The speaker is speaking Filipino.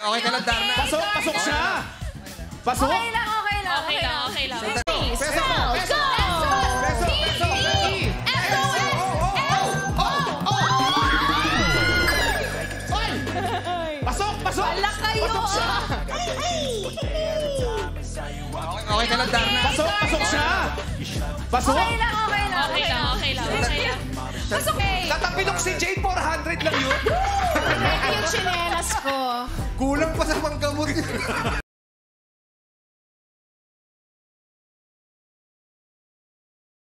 Okay ka lang, Darna. Pasok siya! Pasok! Okay lang. Pasok! Wala kayo! Pasok siya! Okay ka lang, Darna. Pasok siya! Pasok! Okay lang. Pasok! Tatapinok si Jade, 400 lang yun. Ready yung chinelas ko. Kulang pa sa panggamot niya.